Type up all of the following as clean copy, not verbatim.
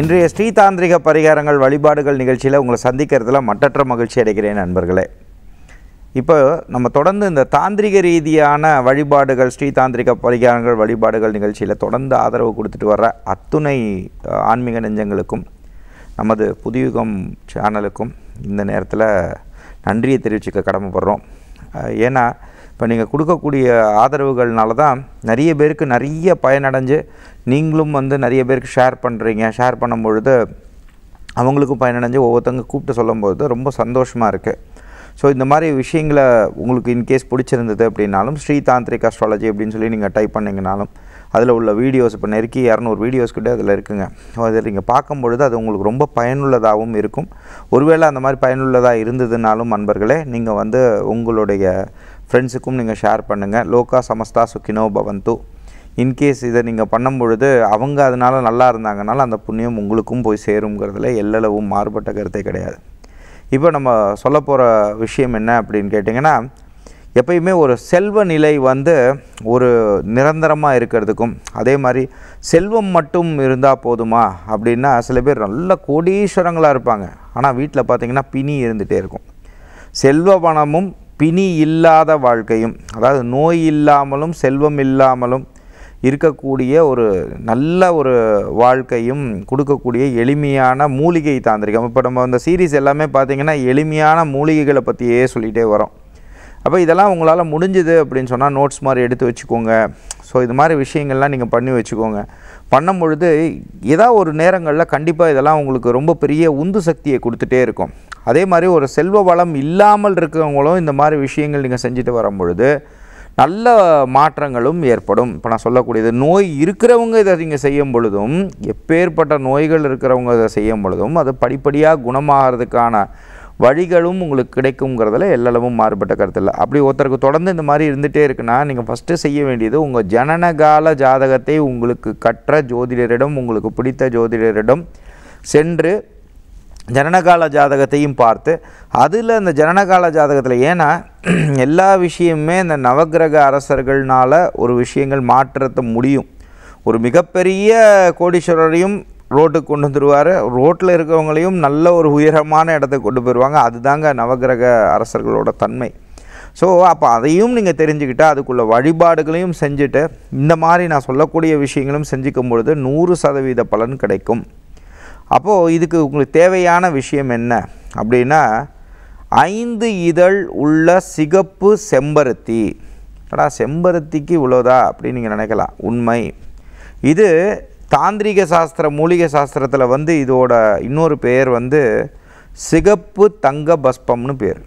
இன்றைய ஸ்ரீ தாந்திரிக பரிகாரங்கள் வழிபாடுகள் நிகழ்ச்சியில் உங்களை சந்திக்கிறதுல மட்டற்ற மகிழ்ச்சி அடைகிறேன் நண்பர்களே. இப்போ நம்ம தொடர்ந்து இந்த தாந்திரிக ரீதியான வழிபாடுகள் ஸ்ரீ தாந்திரிக பரிகாரங்கள் வழிபாடுகள் நிகழ்ச்சியில் தொடர்ந்து ஆதரவு கொடுத்துட்டு வர்ற அத்துணை ஆன்மீக நெஞ்சங்களுக்கும் நமது புதியுகம் சேனலுக்கும் இந்த நேரத்தில் நன்றியை தெரிவிச்சுக்க கடமைப்படுறோம். ஏன்னா இப்போ நீங்கள் கொடுக்கக்கூடிய ஆதரவுகள்னால தான் நிறைய பேருக்கு நிறைய பயனடைஞ்சு நீங்களும் வந்து நிறைய பேருக்கு ஷேர் பண்ணுறீங்க. ஷேர் பண்ணும்பொழுது அவங்களுக்கும் பயனடைஞ்சு ஒவ்வொருத்தங்க கூப்பிட்டு சொல்லும்போது ரொம்ப சந்தோஷமாக இருக்குது. ஸோ இந்த மாதிரி விஷயங்களை உங்களுக்கு இன்கேஸ் பிடிச்சிருந்தது அப்படின்னாலும் ஸ்ரீ தாந்திரிக் அஸ்ட்ராலஜி அப்படின்னு சொல்லி நீங்கள் டைப் பண்ணிங்கனாலும் அதில் உள்ள வீடியோஸ் இப்போ நெருக்கி 200 வீடியோஸ்கிட்ட அதில் இருக்குங்க. அதை நீங்கள் பார்க்கும்பொழுது அது உங்களுக்கு ரொம்ப பயனுள்ளதாகவும் இருக்கும். ஒருவேளை அந்த மாதிரி பயனுள்ளதாக இருந்ததுனாலும் நண்பர்களே நீங்கள் வந்து உங்களுடைய ஃப்ரெண்ட்ஸுக்கும் நீங்கள் ஷேர் பண்ணுங்கள். லோகா சமஸ்தா சுக்கினோ பவந்து. இன்கேஸ் இதை நீங்கள் பண்ணும்பொழுது அவங்க அதனால நல்லா இருந்தாங்கனால அந்த புண்ணியம் உங்களுக்கும் போய் சேருங்கிறதுல எல்லளவும் மாறுபட்ட கருத்தை கிடையாது. இப்போ நம்ம சொல்ல போகிற விஷயம் என்ன அப்படின்னு கேட்டிங்கன்னா, எப்பயுமே ஒரு செல்வ நிலை வந்து ஒரு நிரந்தரமாக இருக்கிறதுக்கும் அதே மாதிரி செல்வம் மட்டும் இருந்தால் போதுமா அப்படின்னா சில பேர் நல்ல கோடீஸ்வரங்களாக இருப்பாங்க, ஆனால் வீட்டில் பார்த்திங்கன்னா பிணி இருந்துகிட்டே இருக்கும். செல்வ பணமும் பிணி இல்லாத வாழ்க்கையும், அதாவது நோய் இல்லாமலும் செல்வம் இல்லாமலும் இருக்கக்கூடிய ஒரு நல்ல ஒரு வாழ்க்கையும் கொடுக்கக்கூடிய எளிமையான மூலிகை தாந்திரிகம். இப்போ நம்ம அந்த சீரீஸ் எல்லாமே பார்த்திங்கன்னா எளிமையான மூலிகைகளை பற்றியே சொல்லிகிட்டே வரோம். அப்போ இதெல்லாம் உங்களால் முடிஞ்சுது அப்படின்னு சொன்னால் நோட்ஸ் மாதிரி எடுத்து வச்சுக்கோங்க. ஸோ இது மாதிரி விஷயங்கள்லாம் நீங்கள் பண்ணி வச்சுக்கோங்க. பண்ணும்பொழுது ஏதாவது ஒரு நேரங்களில் கண்டிப்பாக இதெல்லாம் உங்களுக்கு ரொம்ப பெரிய உந்து சக்தியை கொடுத்துட்டே இருக்கும். அதே மாதிரி ஒரு செல்வ வளம் இல்லாமல் இருக்கிறவங்களும் இந்த மாதிரி விஷயங்கள் நீங்கள் செஞ்சுட்டு வரும்பொழுது நல்ல மாற்றங்களும் ஏற்படும். இப்போ நான் சொல்லக்கூடியது நோய் இருக்கிறவங்க இதை நீங்கள் செய்யும் பொழுதும், எப்பேற்பட்ட நோய்கள் இருக்கிறவங்க இதை செய்யும் பொழுதும் அது படிப்படியாக குணமாகிறதுக்கான வழிகளும் உங்களுக்கு கிடைக்குங்கிறதுல எல்லளவும் மாறுபட்ட கருத்தில். அப்படி ஒருத்தருக்கு தொடர்ந்து இந்த மாதிரி இருந்துகிட்டே இருக்குன்னா நீங்கள் ஃபஸ்ட்டு செய்ய வேண்டியது உங்கள் ஜனனகால ஜாதகத்தை உங்களுக்கு கற்ற ஜோதிடரிடம், உங்களுக்கு பிடித்த ஜோதிடரிடம் சென்று ஜனனகால ஜாதகத்தையும் பார்த்து அதில் அந்த ஜனனகால ஜாதகத்தில், ஏன்னா எல்லா விஷயமுமே இந்த நவக்கிரக அரசர்களால் ஒரு விஷயங்கள் மாற்றத்த முடியும். ஒரு மிகப்பெரிய கோடீஸ்வரரையும் ரோட்டுக்கு கொண்டு வந்துடுவார், ரோட்டில் இருக்கிறவங்களையும் நல்ல ஒரு உயரமான இடத்துக்கு கொண்டு போயிடுவாங்க. அதுதாங்க நவக்கிரக அரசர்களோட தன்மை. ஸோ அப்போ அதையும் நீங்கள் தெரிஞ்சுக்கிட்டு அதுக்குள்ள வழிபாடுகளையும் செஞ்சுட்டு இந்த மாதிரி நான் சொல்லக்கூடிய விஷயங்களும் செஞ்சுக்கும் பொழுது 100% பலன் கிடைக்கும். அப்போது இதுக்கு உங்களுக்கு தேவையான விஷயம் என்ன அப்படின்னா, 5 இதழ் உள்ள சிகப்பு செம்பருத்தி. அடா செம்பருத்திக்கு இவ்வளோதா அப்படின்னு நீங்கள் நினைக்கலாம். உண்மை இது தாந்திரிக சாஸ்திர மூலிகை சாஸ்திரத்தில் வந்து இதோட இன்னொரு பேர் வந்து சிகப்பு தங்க பஸ்பம்னு பேர்.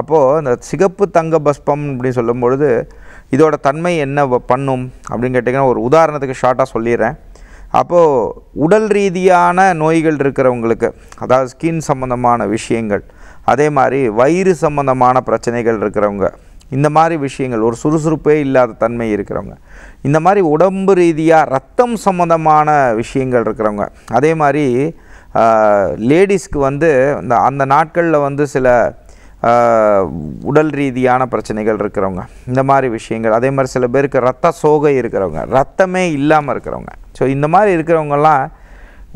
அப்போது இந்த சிகப்பு தங்க பஸ்பம் அப்படின்னு சொல்லும்பொழுது இதோட தன்மை என்ன பண்ணும் அப்படின்னு கேட்டிங்கன்னா ஒரு உதாரணத்துக்கு ஷார்ட்டாக சொல்லிடுறேன். அப்போது உடல் ரீதியான நோய்கள் இருக்கிறவங்களுக்கு, அதாவது ஸ்கின் சம்மந்தமான விஷயங்கள், அதே மாதிரி வயிறு சம்மந்தமான பிரச்சனைகள் இருக்கிறவங்க, இந்த மாதிரி விஷயங்கள் ஒரு சுறுசுறுப்பே இல்லாத தன்மை இருக்கிறவங்க, இந்த மாதிரி உடம்பு ரீதியாக ரத்தம் சம்மந்தமான விஷயங்கள் இருக்கிறவங்க, அதே மாதிரி லேடிஸ்க்கு வந்து அந்த நாட்களில் வந்து சில உடல் ரீதியான பிரச்சனைகள் இருக்கிறவங்க, இந்த மாதிரி விஷயங்கள், அதே மாதிரி சில பேருக்கு ரத்த சோகை இருக்கிறவங்க, ரத்தமே இல்லாமல் இருக்கிறவங்க. ஸோ இந்த மாதிரி இருக்கிறவங்கெல்லாம்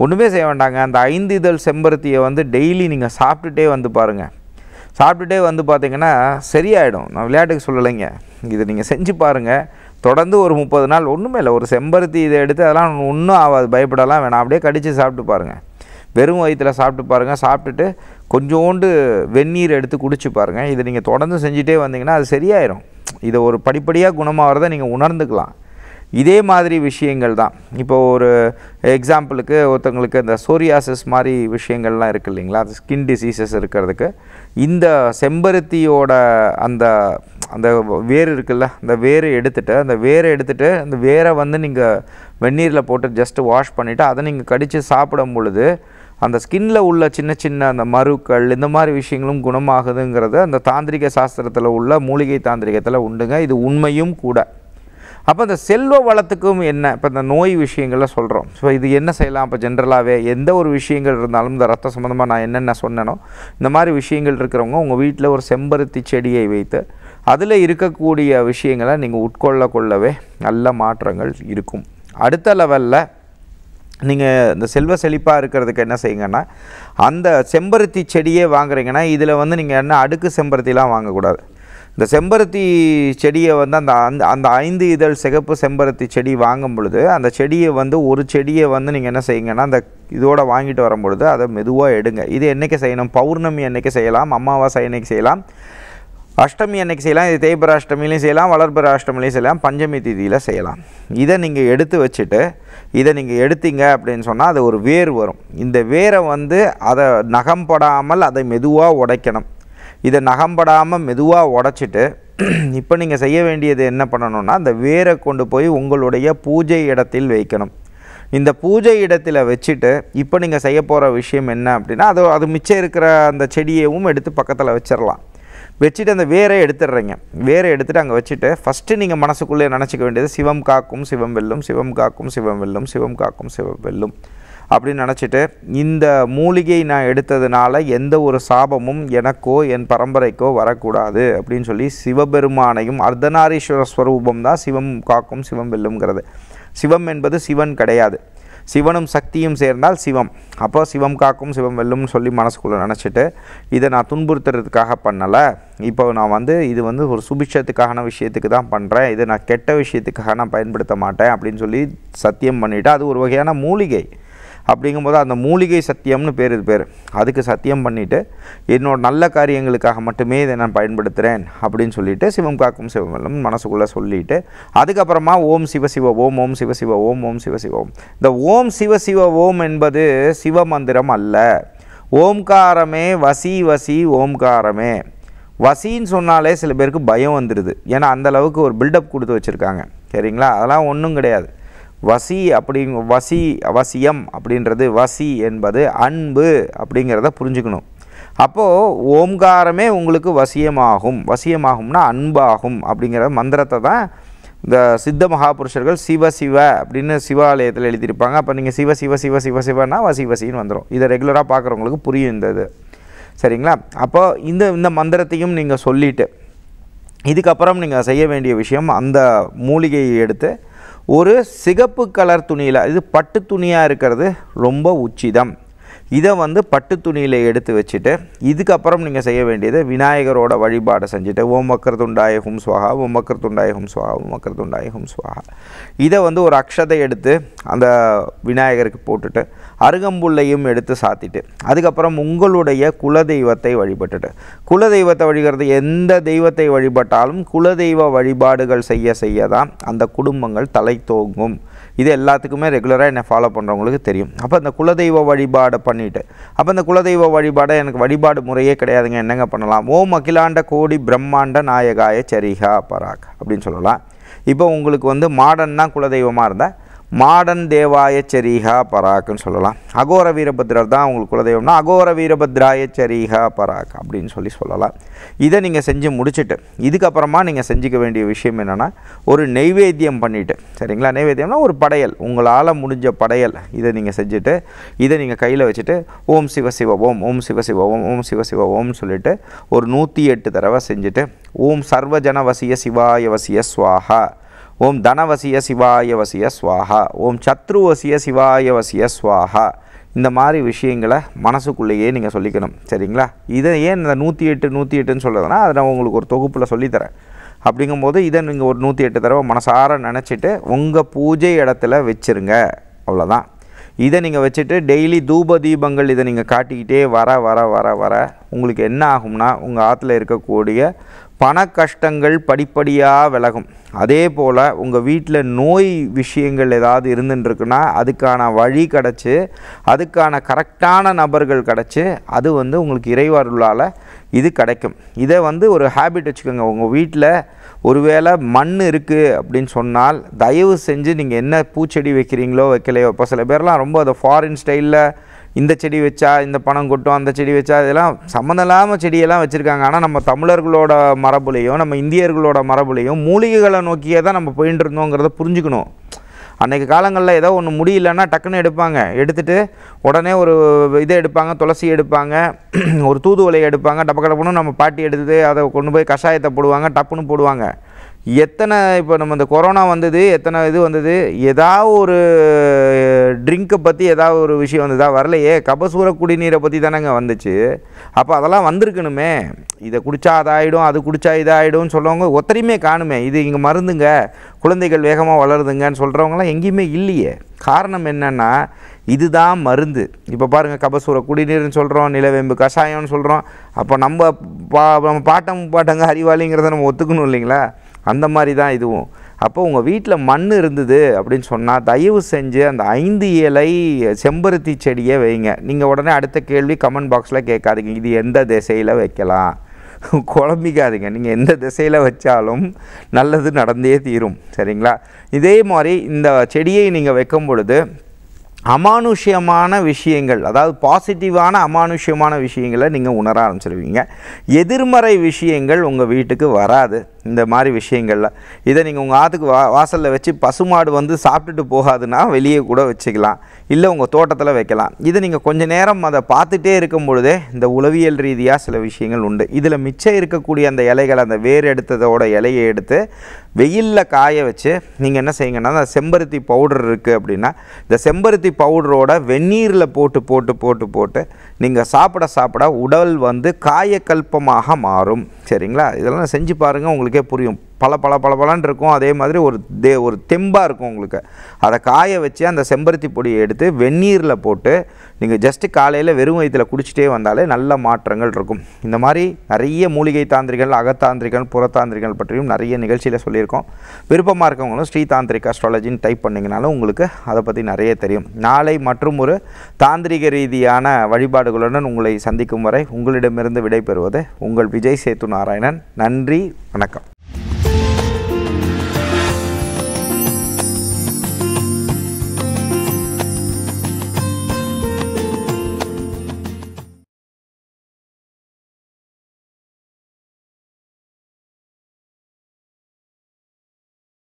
ஒன்றுமே செய்ய வேண்டாங்க. அந்த 5 இதழ் செம்பருத்தியை வந்து டெய்லி நீங்கள் சாப்பிட்டுட்டே வந்து பாருங்கள். சாப்பிட்டுட்டே வந்து பார்த்திங்கன்னா சரியாயிடும். நான் விளையாட்டுக்கு சொல்லலைங்க, இது நீங்கள் செஞ்சு பாருங்கள். தொடர்ந்து ஒரு 30 நாள் ஒன்றுமே இல்லை, ஒரு செம்பருத்தி இதை எடுத்து அதெல்லாம் ஒன்றும் ஆகாது, பயப்படலாம் வேணாம். அப்படியே கடித்து சாப்பிட்டு பாருங்கள், வெறும் வயிற்றில் சாப்பிட்டு பாருங்கள். சாப்பிட்டுட்டு கொஞ்சோண்டு வெந்நீர் எடுத்து குடிச்சு பாருங்கள். இதை நீங்கள் தொடர்ந்து செஞ்சுட்டே வந்தீங்கன்னா அது சரியாயிடும். இதை ஒரு படிப்படியாக குணமாகிறத நீங்கள் உணர்ந்துக்கலாம். இதே மாதிரி விஷயங்கள் தான். இப்போ ஒரு எக்ஸாம்பிளுக்கு ஒருத்தங்களுக்கு இந்த சோரியாசிஸ் மாதிரி விஷயங்கள்லாம் இருக்குது இல்லைங்களா, அது ஸ்கின் டிசீசஸ் இருக்கிறதுக்கு இந்த செம்பருத்தியோட அந்த அந்த வேர் இருக்குல்ல, அந்த வேரை எடுத்துகிட்டு அந்த வேரை வந்து நீங்கள் வெந்நீரில் போட்டு ஜஸ்ட்டு வாஷ் பண்ணிவிட்டு அதை நீங்கள் கடித்து சாப்பிடும் பொழுது அந்த ஸ்கின்னில் உள்ள சின்ன சின்ன அந்த மருக்கள் இந்த மாதிரி விஷயங்களும் குணமாகுதுங்கிறது அந்த தாந்திரிக சாஸ்திரத்தில் உள்ள மூலிகை தாந்திரிகத்தில் உண்டுங்க. இது உண்மையும் கூட. அப்போ இந்த செல்வ வளத்துக்கும் என்ன, இப்போ இந்த நோய் விஷயங்கள்லாம் சொல்கிறோம். ஸோ இது என்ன செய்யலாம், இப்போ ஜென்ரலாகவே எந்த ஒரு விஷயங்கள் இருந்தாலும் இந்த ரத்த சம்மந்தமாக நான் என்னென்ன சொன்னேனோ இந்த மாதிரி விஷயங்கள் இருக்கிறவங்க உங்கள் வீட்டில் ஒரு செம்பருத்தி செடியை வைத்து அதில் இருக்கக்கூடிய விஷயங்களை நீங்கள் உட்கொள்ளவே நல்ல மாற்றங்கள் இருக்கும். அடுத்த லெவலில் நீங்கள் இந்த செல்வ செழிப்பாக இருக்கிறதுக்கு என்ன செய்யுங்கன்னா, அந்த செம்பருத்தி செடியே வாங்குறீங்கன்னா இதில் வந்து நீங்கள் என்ன அடுக்கு செம்பருத்திலாம் வாங்கக்கூடாது. இந்த செம்பருத்தி செடியை வந்து அந்த அந்த 5 இதழ் சிகப்பு செம்பருத்தி செடி வாங்கும் பொழுது அந்த செடியை வந்து ஒரு செடியை வந்து நீங்கள் என்ன செய்யுங்கன்னா அந்த இதோடு வாங்கிட்டு வரும்பொழுது அதை மெதுவாக எடுங்க. இது என்றைக்கு செய்யணும்? பௌர்ணமி என்றைக்கு செய்யலாம், அமாவாசை என்றைக்கு செய்யலாம், அஷ்டமி அன்னைக்கு செய்யலாம், இது தேய்பிர அஷ்டமிலையும் செய்யலாம், வளர்பிற அஷ்டமிலையும் செய்யலாம், பஞ்சமி திதியில் செய்யலாம். இதை நீங்கள் எடுத்து வச்சுட்டு இதை நீங்கள் எடுத்தீங்க அப்படின்னு சொன்னால் அது ஒரு வேர் வரும். இந்த வேரை வந்து அதை நகம்படாமல் அதை மெதுவாக உடைக்கணும். இதை நகம்படாமல் மெதுவாக உடைச்சிட்டு இப்போ நீங்கள் செய்ய வேண்டியது என்ன பண்ணணும்னா, அந்த வேரை கொண்டு போய் உங்களுடைய பூஜை இடத்தில் வைக்கணும். இந்த பூஜை இடத்தில் வச்சுட்டு இப்போ நீங்கள் செய்ய போகிற விஷயம் என்ன அப்படின்னா, அது மிச்சம் இருக்கிற அந்த செடியையும் எடுத்து பக்கத்தில் வச்சிடலாம். வச்சுட்டு அந்த வேரை எடுத்துடுறீங்க. வேரை எடுத்துகிட்டு அங்கே வச்சுட்டு ஃபஸ்ட்டு நீங்கள் மனசுக்குள்ளே நினச்சிக்க வேண்டியது சிவம் காக்கும் சிவம் வெல்லும், சிவம் காக்கும் சிவம் வெல்லும், சிவம் காக்கும் சிவம் வெல்லும் அப்படின்னு நினச்சிட்டு, இந்த மூலிகை நான் எடுத்ததுனால எந்த ஒரு சாபமும் எனக்கோ என் பரம்பரைக்கோ வரக்கூடாது அப்படின்னு சொல்லி சிவபெருமானையும், அர்த்தநாரீஸ்வர ஸ்வரூபம் தான் சிவம் காக்கும் சிவம் வெல்லுங்கிறது. சிவம் என்பது சிவன் கிடையாது, சிவனும் சக்தியும் சேர்ந்தால் சிவம். அப்போ சிவம் காக்கும் சிவம் வெல்லும்னு சொல்லி மனசுக்குள்ளே நினச்சிட்டு, இதை நான் துன்புறுத்துறதுக்காக பண்ணலை, இப்போ நான் வந்து இது வந்து ஒரு சுபிட்சத்துக்கான விஷயத்துக்கு தான் பண்ணுறேன், இதை நான் கெட்ட விஷயத்துக்காக நான் பயன்படுத்த மாட்டேன் அப்படின்னு சொல்லி சத்தியம் பண்ணிவிட்டு, அது ஒரு வகையான மூலிகை அப்படிங்கும்போது அந்த மூலிகை சத்தியம்னு பேர், இது பேர். அதுக்கு சத்தியம் பண்ணிவிட்டு என்னோட நல்ல காரியங்களுக்காக மட்டுமே இதை நான் பயன்படுத்துகிறேன் அப்படின்னு சொல்லிவிட்டு சிவம் காக்கும் சிவம் வெல்லும் மனசுக்குள்ளே சொல்லிவிட்டு, அதுக்கப்புறமா ஓம் சிவசிவ ஓம், ஓம் சிவசிவ ஓம், ஓம் சிவசிவ ஓம். இந்த ஓம் சிவசிவ ஓம் என்பது சிவ மந்திரம் அல்ல. ஓம்காரமே வசி வசி ஓம்காரமே வசின்னு சொன்னாலே சில பேருக்கு பயம் வந்துடுது, ஏன்னா அந்தளவுக்கு ஒரு பில்டப் கொடுத்து வச்சுருக்காங்க. சரிங்களா? அதெல்லாம் ஒன்றும் கிடையாது. வசி அப்படிங்க, வசி அவசியம் அப்படின்றது, வசி என்பது அன்பு அப்படிங்கிறத புரிஞ்சுக்கணும். அப்போது ஓம்காரமே உங்களுக்கு வசியமாகும், வசியமாகும்னா அன்பாகும் அப்படிங்கிற மந்திரத்தை தான் இந்த சித்த மகாபுருஷர்கள் சிவ சிவ அப்படின்னு சிவாலயத்தில் எழுதியிருப்பாங்க. அப்போ நீங்கள் சிவ சிவ சிவ சிவ சிவன்னா வசி வசின்னு வந்துடும். இதை ரெகுலராக பார்க்குறவங்களுக்கு புரியும் இந்த இது. சரிங்களா? அப்போ இந்த இந்த மந்திரத்தையும் நீங்கள் சொல்லிவிட்டு இதுக்கப்புறம் நீங்கள் செய்ய வேண்டிய விஷயம், அந்த மூலிகையை எடுத்து ஒரு சிகப்பு கலர் துணியில், இது பட்டு துணியாக இருக்கிறது ரொம்ப உச்சிதம், இதை வந்து பட்டு துணியில் எடுத்து வச்சுட்டு இதுக்கப்புறம் நீங்கள் செய்ய வேண்டியது விநாயகரோட வழிபாடு செஞ்சுட்டு, ஓம் வக்ரதுண்டாய ஹும் ஸ்வாஹா, ஓம் வக்ரதுண்டாய ஹும் ஸ்வாஹா, ஓம் வக்ரதுண்டாய ஹும் ஸ்வாஹா, இதை வந்து ஒரு அக்ஷதை எடுத்து அந்த விநாயகருக்கு போட்டுட்டு அருகம்புல்லையும் எடுத்து சாத்திட்டு, அதுக்கப்புறம் உங்களுடைய குலதெய்வத்தை வழிபட்டுட்டு, குலதெய்வத்தை வழிபடுறது எந்த தெய்வத்தை வழிபட்டாலும் குலதெய்வ வழிபாடுகள் செய்ய செய்ய தான் அந்த குடும்பங்கள் தலை தோங்கும். இது எல்லாத்துக்குமே ரெகுலராக என்னை ஃபாலோ பண்ணுறவங்களுக்கு தெரியும். அப்போ அந்த குலதெய்வ வழிபாடை பண்ணிவிட்டு, அப்போ அந்த குலதெய்வ வழிபாடை எனக்கு வழிபாடு முறையே கிடையாதுங்க, என்னங்க பண்ணலாம்? ஓம் அகிலாண்ட கோடி பிரம்மாண்ட நாயகாய சரிகா பராக் அப்படின்னு சொல்லலாம். இப்போ உங்களுக்கு வந்து மாடன்னா குலதெய்வமாக இருந்தால் மாடன் தேவாய சரிகா பராக்னு சொல்லலாம். அகோர வீரபத்ரர் தான் உங்களுக்கு குலதெய்வம்னா அகோர வீரபத்ராய சரிகா பராக் அப்படின்னு சொல்லி சொல்லலாம். இதை நீங்கள் செஞ்சு முடிச்சுட்டு இதுக்கப்புறமா நீங்கள் செஞ்சுக்க வேண்டிய விஷயம் என்னென்னா, ஒரு நெய்வேத்தியம் பண்ணிவிட்டு, சரிங்களா? நெய்வேத்தியம்னா ஒரு படையல், உங்களால் முடிஞ்ச படையல், இதை நீங்கள் செஞ்சுட்டு இதை நீங்கள் கையில் வச்சுட்டு ஓம் சிவசிவ ஓம், ஓம் சிவசிவ ஓம், ஓம் சிவசிவ ஓம்னு சொல்லிவிட்டு ஒரு 108 தடவை செஞ்சுட்டு, ஓம் சர்வஜன வசிய சிவாய வசிய ஸ்வாஹா, ஓம் தனவசிய சிவாய வசிய ஸ்வாஹா, ஓம் சத்ருவசிய சிவாய வசிய ஸ்வாஹா, இந்த மாதிரி விஷயங்களை மனசுக்குள்ளேயே நீங்கள் சொல்லிக்கணும். சரிங்களா? இதை ஏன் இந்த 108 சொல்கிறதுனா, அதை நான் உங்களுக்கு ஒரு தொகுப்பில் சொல்லித்தரேன். அப்படிங்கும்போது இதை நீங்கள் ஒரு 108 தடவை மனசார நினச்சிட்டு உங்கள் பூஜை இடத்துல வச்சுருங்க. அவ்வளோதான். இதை நீங்கள் வச்சுட்டு டெய்லி தூப தீபங்கள் இதை நீங்கள் காட்டிக்கிட்டே வர வர வர வர உங்களுக்கு என்ன ஆகும்னா, உங்கள் ஆற்றுல இருக்கக்கூடிய பண கஷ்டங்கள் படிப்படியாக விலகும். அதே போல் உங்கள் வீட்டில் நோய் விஷயங்கள் ஏதாவது இருந்துட்டுருக்குன்னா அதுக்கான வழி கிடச்சி, அதுக்கான கரெக்டான நபர்கள் கிடச்சி, அது வந்து உங்களுக்கு இறைவருளால் இது கிடைக்கும். இதை வந்து ஒரு ஹேபிட் வச்சுக்கோங்க. உங்கள் வீட்டில் ஒருவேளை மண் இருக்குது அப்படின்னு சொன்னால் தயவு செஞ்சு நீங்கள் என்ன பூச்செடி வைக்கிறீங்களோ வைக்கலையோ, இப்போ சில பேர்லாம் ரொம்ப அதை ஃபாரின் ஸ்டைலில் இந்த செடி வச்சா இந்த பணம் கொட்டும், அந்த செடி வச்சா, இதெல்லாம் சம்மந்தம் இல்லாமல் செடியெல்லாம் வச்சுருக்காங்க. ஆனால் நம்ம தமிழர்களோட மரபுலையும் நம்ம இந்தியர்களோட மரபுலையும் மூலிகைகளை நோக்கியே தான் நம்ம போயிட்டு இருந்தோங்கிறத புரிஞ்சுக்கணும். அன்றைக்கு காலங்களில் ஏதோ ஒன்று முடியலன்னா டக்குன்னு எடுப்பாங்க, எடுத்துகிட்டு உடனே ஒரு இதை எடுப்பாங்க, துளசி எடுப்பாங்க, ஒரு தூதுவலையை எடுப்பாங்க, டப்பக்கடப்புன்னு நம்ம பாட்டி எடுத்து அதை கொண்டு போய் கஷாயத்தை போடுவாங்க, டப்புன்னு போடுவாங்க. எத்தனை இப்போ நம்ம இந்த கொரோனா வந்தது எத்தனை இது வந்தது ஏதாவது ஒரு ட்ரிங்க்கை பற்றி ஏதாவது ஒரு விஷயம் வந்ததா? வரலையே. கபசூர குடிநீரை பற்றி தானேங்க வந்துச்சு. அப்போ அதெல்லாம் வந்திருக்கணுமே. இதை குடித்தா அதாகிடும், அது குடித்தா இதாகிடும்னு சொல்கிறவங்க ஒத்தரையுமே காணுமே. இது இங்கே மருந்துங்க, குழந்தைகள் வேகமாக வளருதுங்கன்னு சொல்கிறவங்களாம் எங்கேயுமே இல்லையே. காரணம் என்னென்னா இதுதான் மருந்து. இப்போ பாருங்கள், கபசூர குடிநீர்னு சொல்கிறோம், நிலவேம்பு கஷாயம்னு சொல்கிறோம். அப்போ நம்ம பாட்டங்க அறிவாளிங்கிறத நம்ம ஒத்துக்கணும் இல்லைங்களா? அந்த மாதிரி தான் இதுவும். அப்போ உங்கள் வீட்டில் மண் இருந்தது அப்படின்னு சொன்னால் தயவு செஞ்சு அந்த 5 இலை செம்பருத்தி செடியை வைங்க. நீங்கள் உடனே அடுத்த கேள்வி கமெண்ட் பாக்ஸில் கேட்காதீங்க, இது எந்த திசையில் வைக்கலாம், குழம்பிக்காதீங்க. நீங்கள் எந்த திசையில் வச்சாலும் நல்லது நடந்தே தீரும், சரிங்களா? இதே மாதிரி இந்த செடியை நீங்கள் வைக்கும் பொழுது அமானுஷ்யமான விஷயங்கள், அதாவது பாசிட்டிவான அமானுஷ்யமான விஷயங்களை நீங்கள் உணர ஆரம்பிச்சிருவீங்க. எதிர்மறை விஷயங்கள் உங்கள் வீட்டுக்கு வராது. இந்த மாதிரி விஷயங்கள்ல இதை நீங்கள் உங்கள் ஆற்றுக்கு வாசலில் வச்சு பசுமாடு வந்து சாப்பிட்டுட்டு போகாதுன்னா வெளியே கூட வச்சுக்கலாம், இல்லை உங்கள் தோட்டத்தில் வைக்கலாம். இதை நீங்கள் கொஞ்சம் நேரம் அதை பார்த்துட்டே இருக்கும் பொழுதே இந்த உளவியல் ரீதியாக சில விஷயங்கள் உண்டு. இதில் மிச்சம் இருக்கக்கூடிய அந்த இலைகளை, அந்த வேர் எடுத்ததோட இலையை எடுத்து வெயிலில் காய வச்சு நீங்கள் என்ன செய்யுங்கன்னா, அந்த செம்பருத்தி பவுடர் இருக்குது அப்படின்னா இந்த செம்பருத்தி பவுடரோட வெந்நீரில் போட்டு போட்டு போட்டு போட்டு நீங்கள் சாப்பிட சாப்பிட உடல் வந்து காயக்கல்பமாக மாறும், சரிங்களா? இதெல்லாம் செஞ்சு பாருங்கள், உங்களுக்கே புரியும். பல பல பல பலன்னு இருக்கும். அதே மாதிரி ஒரு தெம்பாக இருக்கும் உங்களுக்கு. அதை காய வச்சு அந்த செம்பருத்தி பொடியை எடுத்து வெந்நீரில் போட்டு நீங்கள் ஜஸ்ட்டு காலையில் வெறும் வயிற்றில் குடிச்சிட்டே வந்தாலே நல்ல மாற்றங்கள் இருக்கும். இந்த மாதிரி நிறைய மூலிகை தாந்திரிகள், அகத்தாந்திரிகள், புறத்தாந்திரிகள் பற்றியும் நிறைய நிகழ்ச்சியில் சொல்லியிருக்கோம். விருப்பமாக இருக்கவங்களும் ஸ்ரீ தாந்திரிக் அஸ்ட்ராலஜின்னு டைப் பண்ணிங்கனாலும் உங்களுக்கு அதை பற்றி நிறைய தெரியும். நாளை மற்றும் ஒரு தாந்திரிக ரீதியான வழிபாடுகளுடன் உங்களை சந்திக்கும் வரை உங்களிடமிருந்து விடைபெறுவது உங்கள் விஜய் சேத்து நாராயணன். நன்றி, வணக்கம்.